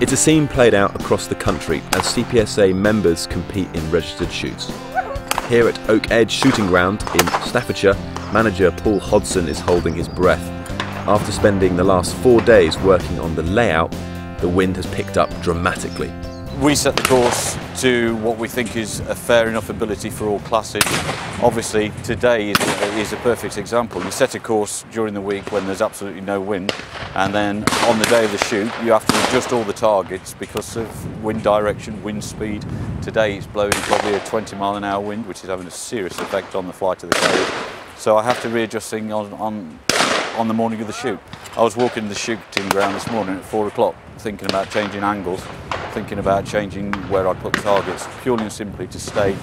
It's a scene played out across the country as CPSA members compete in registered shoots. Here at Oak Edge Shooting Ground in Staffordshire, manager Paul Hodson is holding his breath. After spending the last 4 days working on the layout, the wind has picked up dramatically. We set the course to what we think is a fair enough ability for all classes. Obviously, today is a perfect example. You set a course during the week when there's absolutely no wind, and then on the day of the shoot, you have to adjust all the targets because of wind direction, wind speed. Today, it's blowing probably a 20-mile-an-hour wind, which is having a serious effect on the flight of the carrier. So I have to readjust things on the morning of the shoot. I was walking the shooting ground this morning at 4 o'clock, thinking about changing angles, thinking about changing where I put targets, purely and simply to stay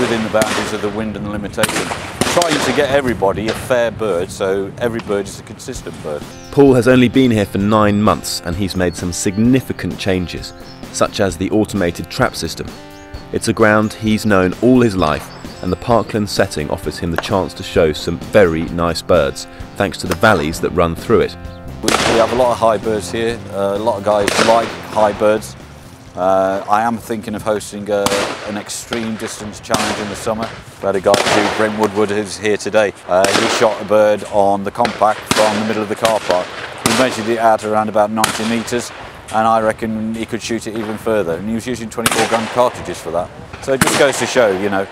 within the boundaries of the wind and the limitation. Trying to get everybody a fair bird, so every bird is a consistent bird. Paul has only been here for 9 months and he's made some significant changes, such as the automated trap system. It's a ground he's known all his life, and the parkland setting offers him the chance to show some very nice birds, thanks to the valleys that run through it. We have a lot of high birds here, a lot of guys like high birds. I am thinking of hosting an extreme distance challenge in the summer. We had a guy too, Brent Woodward, who's here today. He shot a bird on the compact from the middle of the car park. He measured it out around about 90 metres and I reckon he could shoot it even further, and he was using 24-gram cartridges for that. So it just goes to show, you know,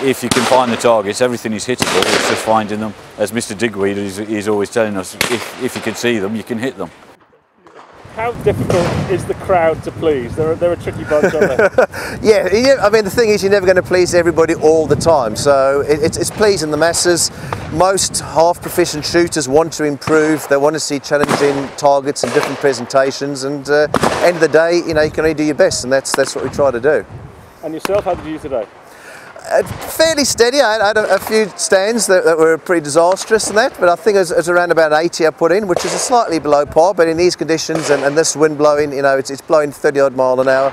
if you can find the targets, everything is hittable, it's just finding them. As Mr. Digweed is always telling us, if you can see them, you can hit them. How difficult is the crowd to please? They're a tricky bunch, aren't they? Yeah, I mean, the thing is, you're never going to please everybody all the time, so it's pleasing the masses. Most half-proficient shooters want to improve, they want to see challenging targets and different presentations, and end of the day, you know, you can only do your best, and that's what we try to do. And yourself, how did you do today? Fairly steady. I had a few stands that were pretty disastrous and that, but I think it was around about 80 I put in, which is a slightly below par, but in these conditions and this wind blowing, you know, it's blowing 30-odd mile an hour,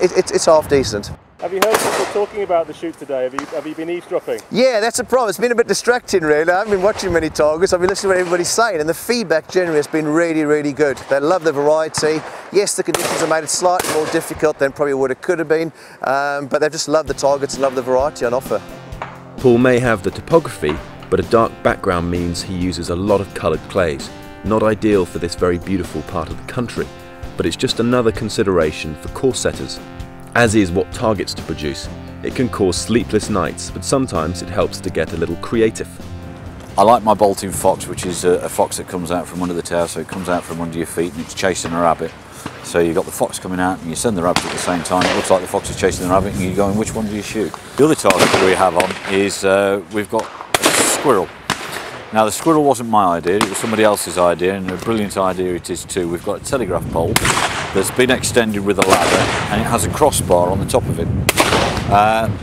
it's half decent. Have you heard people talking about the shoot today? Have you been eavesdropping? Yeah, that's the problem. It's been a bit distracting, really. I haven't been watching many targets. I've been listening to what everybody's saying, and the feedback generally has been really, really good. They love the variety. Yes, the conditions have made it slightly more difficult than probably what it could have been, but they've just loved the targets and loved the variety on offer. Paul may have the topography, but a dark background means he uses a lot of coloured clays. Not ideal for this very beautiful part of the country, but it's just another consideration for course setters. As is what targets to produce. It can cause sleepless nights, but sometimes it helps to get a little creative. I like my bolting fox, which is a fox that comes out from under the tower, so it comes out from under your feet and it's chasing a rabbit. So you've got the fox coming out and you send the rabbit at the same time. It looks like the fox is chasing the rabbit and you're going, which one do you shoot? The other target that we have on is we've got a squirrel. Now the squirrel wasn't my idea, it was somebody else's idea, and a brilliant idea it is too. We've got a telegraph pole that's been extended with a ladder and it has a crossbar on the top of it.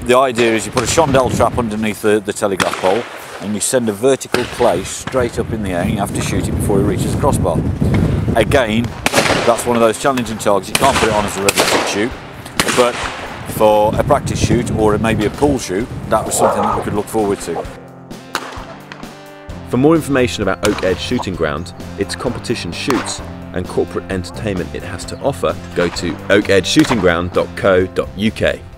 The idea is you put a Shondell trap underneath the telegraph pole and you send a vertical clay straight up in the air and you have to shoot it before it reaches the crossbar. Again, that's one of those challenging targets. You can't put it on as a regular shoot, but for a practice shoot or maybe a pool shoot, that was something that we could look forward to. For more information about Oak Edge Shooting Ground, its competition shoots, and corporate entertainment it has to offer, go to oakedgeshootingground.co.uk.